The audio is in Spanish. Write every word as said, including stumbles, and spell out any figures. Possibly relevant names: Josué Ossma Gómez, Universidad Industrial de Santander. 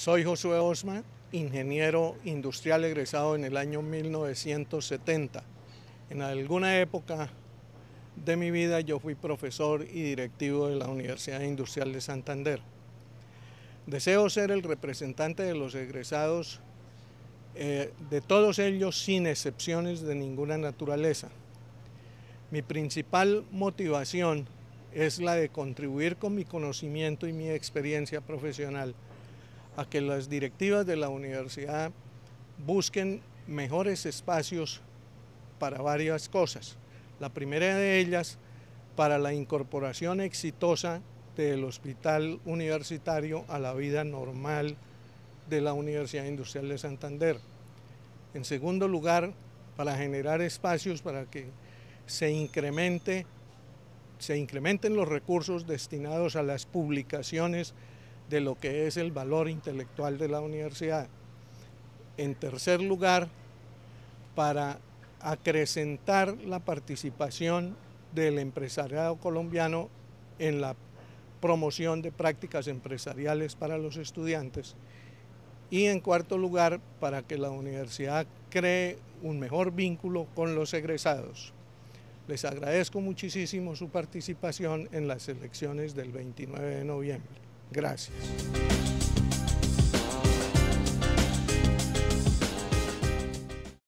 Soy Josué Ossma, ingeniero industrial egresado en el año mil novecientos setenta. En alguna época de mi vida yo fui profesor y directivo de la Universidad Industrial de Santander. Deseo ser el representante de los egresados, eh, de todos ellos sin excepciones de ninguna naturaleza. Mi principal motivación es la de contribuir con mi conocimiento y mi experiencia profesional a que las directivas de la universidad busquen mejores espacios para varias cosas. La primera de ellas, para la incorporación exitosa del hospital universitario a la vida normal de la Universidad Industrial de Santander. En segundo lugar, para generar espacios para que se incremente, se incrementen los recursos destinados a las publicaciones de lo que es el valor intelectual de la universidad. En tercer lugar, para acrecentar la participación del empresariado colombiano en la promoción de prácticas empresariales para los estudiantes. Y en cuarto lugar, para que la universidad cree un mejor vínculo con los egresados. Les agradezco muchísimo su participación en las elecciones del veintinueve de noviembre. Gracias.